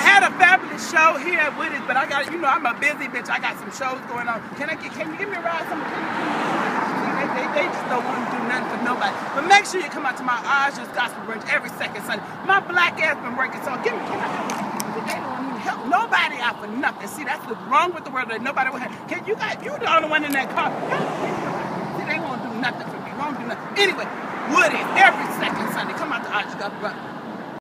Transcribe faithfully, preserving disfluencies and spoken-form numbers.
I had a fabulous show here at Woody's, but I got, you know, I'm a busy bitch. I got some shows going on. Can I get, can you give me a ride? Some, they, they, they just don't want to do nothing for nobody. But make sure you come out to my Ajia's Gospel Brunch every second Sunday. My black ass been working, so give me, can I help? They don't even help nobody out for nothing. See, that's what's wrong with the world, that nobody will help. Can you got, you the only one in that car. See, they won't do nothing for me. Won't do nothing. Anyway, Woody's every second Sunday. Come out to Ajia's Gospel Brunch.